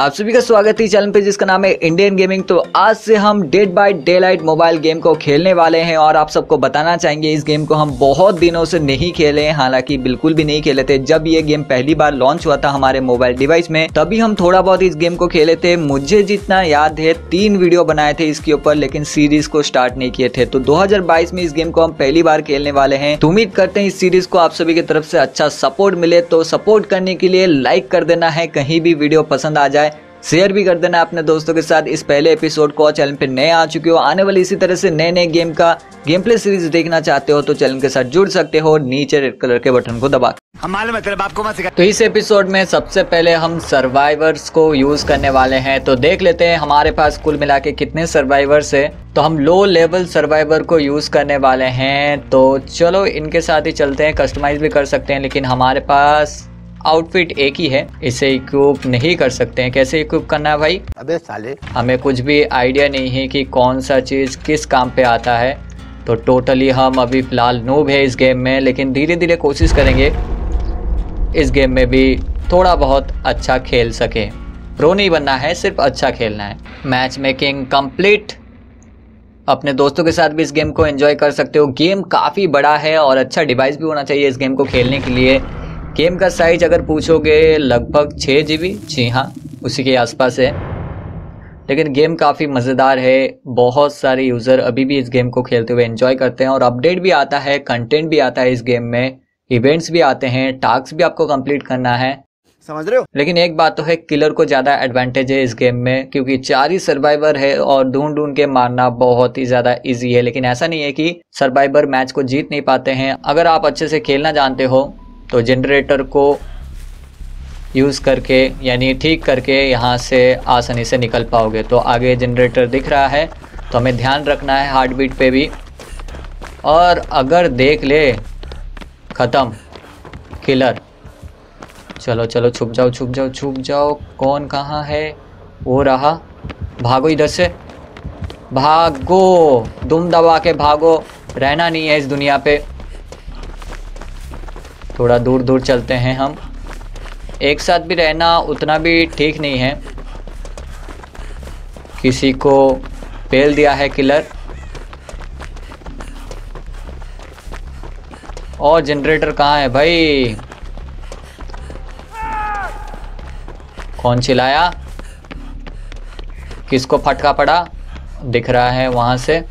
आप सभी का स्वागत है चैनल पे जिसका नाम है इंडियन गेमिंग। तो आज से हम Dead by Daylight mobile game को खेलने वाले हैं और आप सबको बताना चाहेंगे इस गेम को हम बहुत दिनों से नहीं खेले हैं, हालांकि बिल्कुल भी नहीं खेले थे। जब ये गेम पहली बार लॉन्च हुआ था हमारे मोबाइल डिवाइस में तभी हम थोड़ा बहुत इस गेम को खेले थे। मुझे जितना याद है 3 वीडियो बनाए थे इसके ऊपर, लेकिन सीरीज को स्टार्ट नहीं किए थे। तो 2022 में इस गेम को हम पहली बार खेलने वाले हैं। तो उम्मीद करते हैं इस सीरीज को आप सभी की तरफ से अच्छा सपोर्ट मिले। तो सपोर्ट करने के लिए लाइक कर देना है, कहीं भी वीडियो पसंद आ जाए शेयर भी कर देना अपने दोस्तों के साथ। इस पहले एपिसोड को चैनल पे नए आ चुके हो, आने वाली इसी तरह से नए नए गेम का गेम प्ले सीरीज देखना चाहते हो तो चैनल के साथ जुड़ सकते हो नीचे रेड कलर के बटन को दबा। तो इस एपिसोड में सबसे पहले हम सर्वाइवर्स को यूज करने वाले हैं। तो देख लेते हैं हमारे पास कुल मिला के कितने सर्वाइवर्स है। तो हम लो लेवल सर्वाइवर को यूज करने वाले हैं। तो चलो इनके साथ ही चलते हैं। कस्टमाइज भी कर सकते हैं लेकिन हमारे पास आउटफिट एक ही है, इसे इक्विप नहीं कर सकते हैं। कैसे इक्विप करना है भाई? अबे साले हमें कुछ भी आइडिया नहीं है कि कौन सा चीज़ किस काम पे आता है। तो टोटली हम अभी फ़िलहाल नूब है इस गेम में, लेकिन धीरे धीरे कोशिश करेंगे इस गेम में भी थोड़ा बहुत अच्छा खेल सके। प्रो नहीं बनना है, सिर्फ अच्छा खेलना है। Match making complete. अपने दोस्तों के साथ भी इस गेम को एंजॉय कर सकते हो। गेम काफ़ी बड़ा है और अच्छा डिवाइस भी होना चाहिए इस गेम को खेलने के लिए। गेम का साइज अगर पूछोगे लगभग 6 GB, जी हाँ उसी के आसपास है। लेकिन गेम काफ़ी मज़ेदार है, बहुत सारे यूज़र अभी भी इस गेम को खेलते हुए एंजॉय करते हैं। और अपडेट भी आता है, कंटेंट भी आता है इस गेम में, इवेंट्स भी आते हैं, टास्क भी आपको कंप्लीट करना है, समझ रहे हो। लेकिन एक बात तो है, किलर को ज़्यादा एडवांटेज है इस गेम में क्योंकि 4 ही सर्वाइवर है और ढूंढ ढूंढ के मारना बहुत ही ज़्यादा ईजी है। लेकिन ऐसा नहीं है कि सर्वाइवर मैच को जीत नहीं पाते हैं। अगर आप अच्छे से खेलना जानते हो तो जनरेटर को यूज़ करके यानी ठीक करके यहाँ से आसानी से निकल पाओगे। तो आगे जनरेटर दिख रहा है तो हमें ध्यान रखना है हार्ट बीट पे भी। और अगर देख ले ख़त्म किलर। चलो चलो छुप जाओ छुप जाओ छुप जाओ। कौन कहाँ है? वो रहा। भागो इधर से, भागो दुम दबा के भागो, रहना नहीं है इस दुनिया पे। थोड़ा दूर दूर चलते हैं हम। एक साथ भी रहना उतना भी ठीक नहीं है। किसी को पेल दिया है किलर। और जनरेटर कहाँ है भाई? कौन चिल्लाया? किसको फटका पड़ा? दिख रहा है वहाँ से।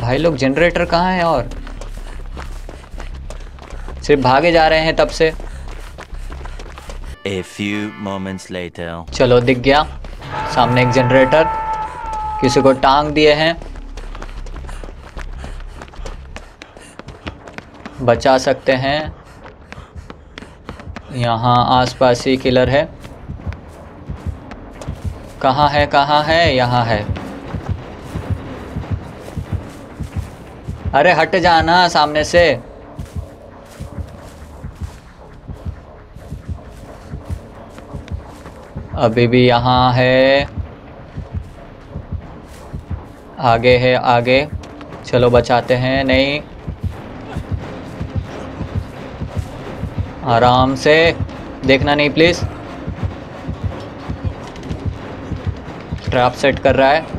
भाई लोग जनरेटर कहाँ है? और सिर्फ भागे जा रहे हैं तब से। A few moments later. चलो दिख गया सामने एक जनरेटर। किसी को टांग दिए हैं, बचा सकते हैं। यहाँ आसपास ही किलर है। कहाँ है कहाँ है? यहाँ है। अरे हट जाना सामने से। अभी भी यहाँ है, आगे है आगे। चलो बचाते हैं। नहीं, आराम से देखना नहीं प्लीज़। ट्रैप सेट कर रहा है।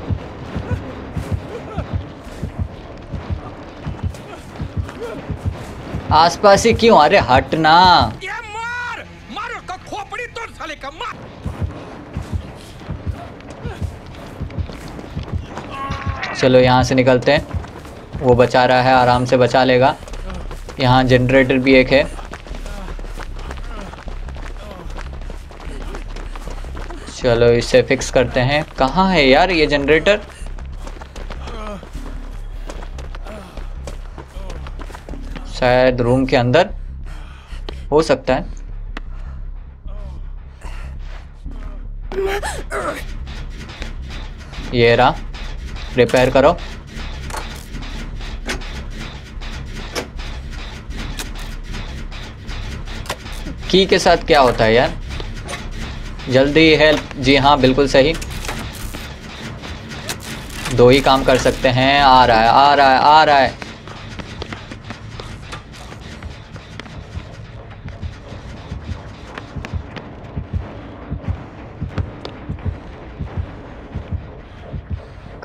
आसपास ही क्यों? अरे हटना। चलो यहाँ से निकलते हैं। वो बचा रहा है, आराम से बचा लेगा। यहाँ जनरेटर भी एक है। चलो इसे फिक्स करते हैं। कहाँ है यार ये जनरेटर? शायद रूम के अंदर हो सकता है। ये रहा, रिपेयर करो। की के साथ क्या होता है यार? जल्दी हेल्प। जी हाँ बिल्कुल सही। 2 ही काम कर सकते हैं। आ रहा है आ रहा है आ रहा है।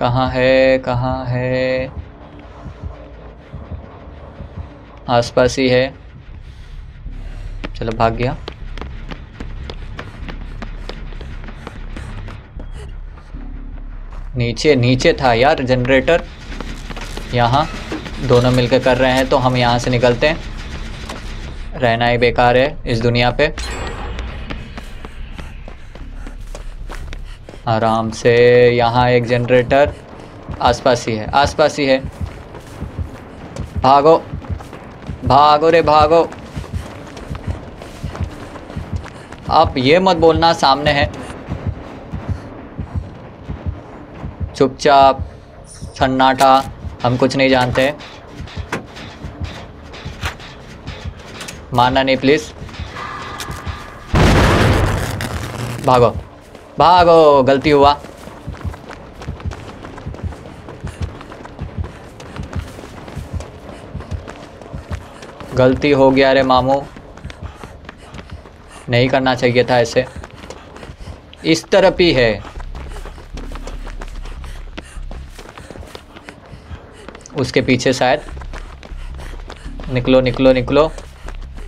कहाँ है, कहाँ है? आसपास ही है। चलो भाग गया। नीचे नीचे था यार जनरेटर। यहाँ दोनों मिलकर कर रहे हैं तो हम यहाँ से निकलते हैं। रहना ही बेकार है इस दुनिया पे। आराम से यहाँ एक जनरेटर आसपास ही है, आसपास ही है। भागो भागो रे भागो। आप ये मत बोलना सामने है। चुपचाप सन्नाटा, हम कुछ नहीं जानते। मानना नहीं प्लीज़। भागो भागो, गलती हुआ। गलती हो गया रे मामू, नहीं करना चाहिए था ऐसे। इस तरफ ही है, उसके पीछे शायद। निकलो निकलो निकलो।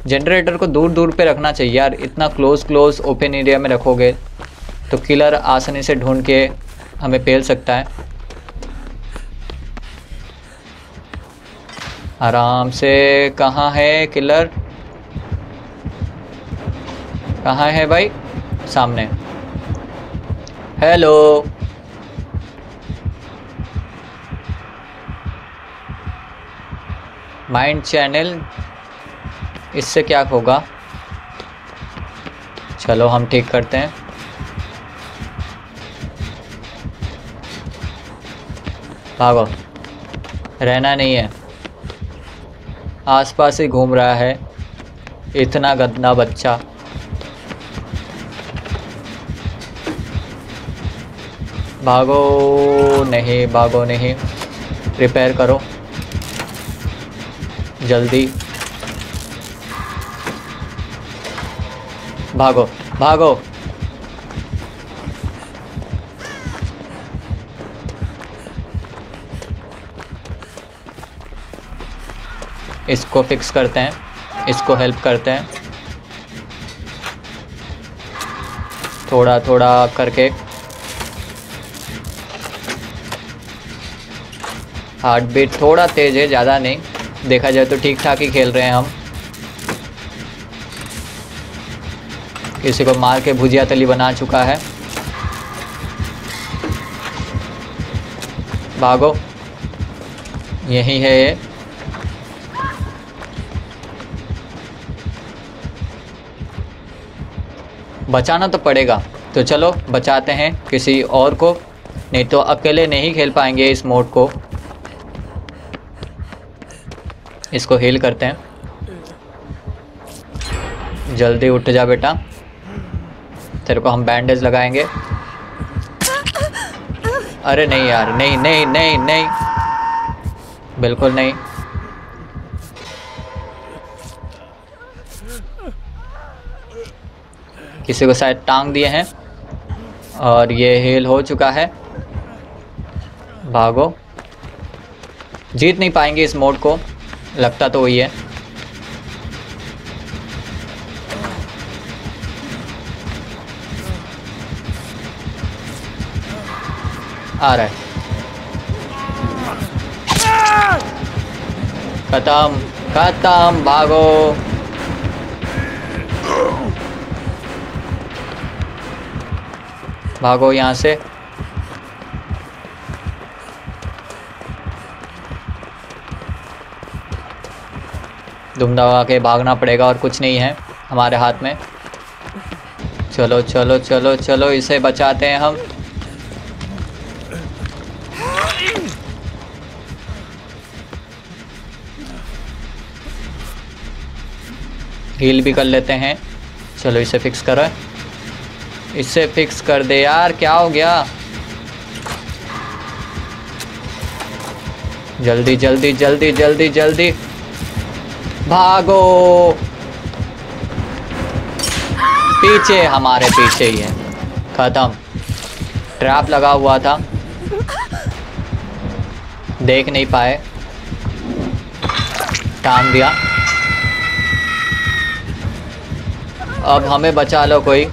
जनरेटर को दूर दूर पे रखना चाहिए यार। इतना क्लोज क्लोज ओपन एरिया में रखोगे तो किलर आसानी से ढूंढ के हमें पेल सकता है। आराम से। कहाँ है किलर? कहाँ है भाई? सामने। हेलो, माइंड चैनल, इससे क्या होगा? चलो हम ठीक करते हैं। भागो, रहना नहीं है। आसपास ही घूम रहा है इतना गंदा बच्चा। भागो नहीं, भागो नहीं। रिपेयर करो जल्दी। भागो भागो। इसको फिक्स करते हैं, इसको हेल्प करते हैं। थोड़ा थोड़ा करके। हार्ट बीट थोड़ा तेज है, ज़्यादा नहीं। देखा जाए तो ठीक ठाक ही खेल रहे हैं हम। किसी को मार के भुजिया तली बना चुका है। भागो, यही है ये। बचाना तो पड़ेगा, तो चलो बचाते हैं किसी और को, नहीं तो अकेले नहीं खेल पाएंगे इस मोड को। इसको हील करते हैं। जल्दी उठ जा बेटा, तेरे को हम बैंडेज लगाएंगे। अरे नहीं यार, नहीं नहीं नहीं नहीं, बिल्कुल नहीं। किसी को शायद टांग दिए हैं और ये हील हो चुका है। भागो, जीत नहीं पाएंगे इस मोड को, लगता तो वही है। आ रहा है। खत्म खत्म। भागो। भागो यहाँ से। दुम दबा के भागना पड़ेगा और कुछ नहीं है हमारे हाथ में। चलो चलो चलो चलो, इसे बचाते हैं हम। हील भी कर लेते हैं। चलो इसे फिक्स करो, इसे फिक्स कर दे यार। क्या हो गया? जल्दी जल्दी जल्दी जल्दी जल्दी। भागो, पीछे हमारे पीछे ही है। खत्म। ट्रैप लगा हुआ था। देख नहीं पाए, थाम दिया। अब हमें बचा लो कोई।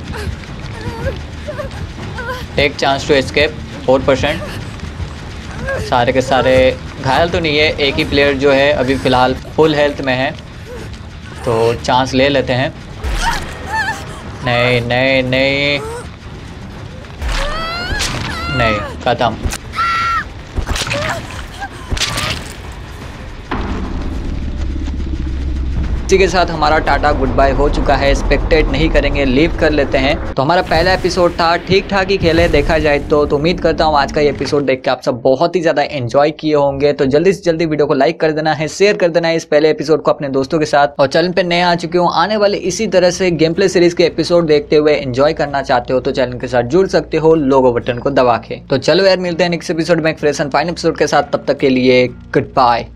Take chance to escape, 4%। सारे के सारे घायल तो नहीं है, एक ही प्लेयर जो है अभी फ़िलहाल फुल हेल्थ में है, तो चांस ले लेते हैं। नहीं नहीं नहीं नहीं, ख़त्म। इसी के साथ हमारा टाटा गुड बाय हो चुका है। स्पेक्टेट नहीं करेंगे, लीव कर लेते हैं। तो हमारा पहला एपिसोड था, ठीक ठाक ही खेले देखा जाए तो उम्मीद करता हूँ आज का ये एपिसोड देख के आप सब बहुत ही ज़्यादा एंजॉय किए होंगे। तो जल्दी से जल्दी वीडियो को लाइक कर देना है, शेयर कर देना है इस पहले एपिसोड को अपने दोस्तों के साथ। और चैनल पर नए आ चुके हो, आने वाले इसी तरह से गेम प्ले सीरीज के एपिसोड देखते हुए एंजॉय करना चाहते हो तो चैनल के साथ जुड़ सकते हो लोगो बटन को दबा के। तो चलो यार, मिलते हैं नेक्स्ट एपिसोड में एक फ्रेश एंड फाइन एपिसोड के साथ। तब तक के लिए गुड बाय।